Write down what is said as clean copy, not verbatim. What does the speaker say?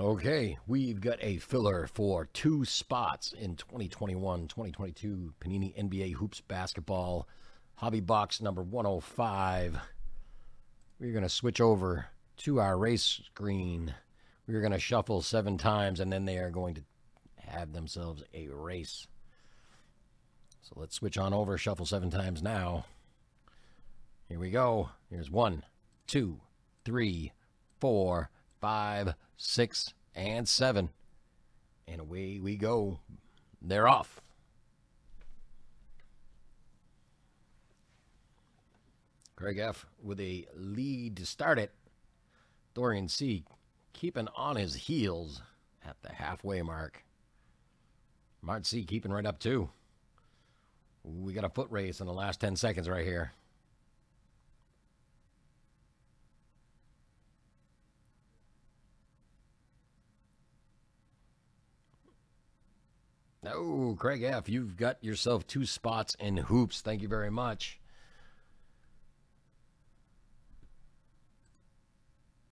Okay, we've got a filler for two spots in 2021-2022 Panini NBA Hoops Basketball Hobby Box number 105. We're going to switch over to our race screen. We're going to shuffle 7 times, and then they are going to have themselves a race. So let's switch on over, shuffle 7 times now. Here we go. Here's 1, 2, 3, 4, 5, 6, and 7. And away we go. They're off. Craig F. with a lead to start it. Dorian C. keeping on his heels at the halfway mark. Mart C. keeping right up too. We got a foot race in the last 10 seconds right here. Oh, Craig F., you've got yourself 2 spots in hoops. Thank you very much.